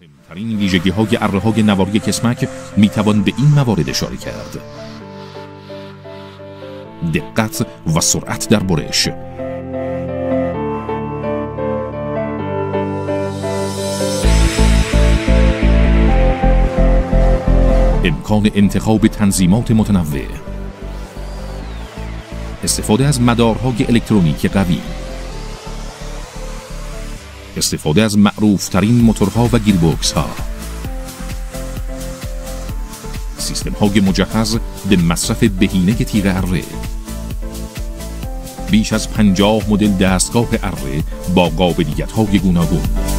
مهمترین ویژگی های اره‌های نواری کسمک می توان به این موارد اشاره کرد: دقت و سرعت در برش، امکان انتخاب تنظیمات متنوع، استفاده از مدارهای الکترونیکی قوی، استفاده از معروفترین موتورها و گیربکس ها، سیستم های مجهز به مصرف بهینه تیغ اره، بیش از 50 مدل دستگاه اره با قابلیت های گوناگون.